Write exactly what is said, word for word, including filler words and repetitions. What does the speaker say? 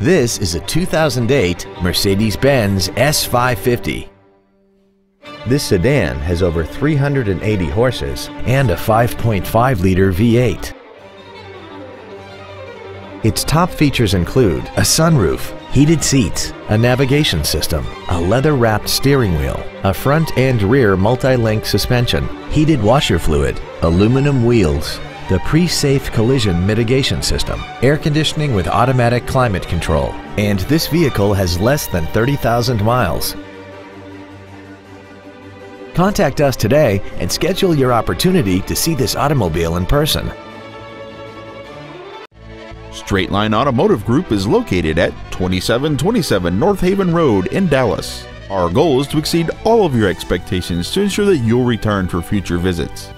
This is a two thousand eight Mercedes-Benz S five fifty. This sedan has over three hundred eighty horses and a five point five liter V eight. Its top features include a sunroof, heated seats, a navigation system, a leather-wrapped steering wheel, a front and rear multi-link suspension, heated washer fluid, aluminum wheels, the Pre-Safe collision mitigation system, air conditioning with automatic climate control, and this vehicle has less than thirty thousand miles. Contact us today and schedule your opportunity to see this automobile in person. Straight Line Automotive Group is located at twenty-seven twenty-seven North Haven Road in Dallas. Our goal is to exceed all of your expectations to ensure that you'll return for future visits.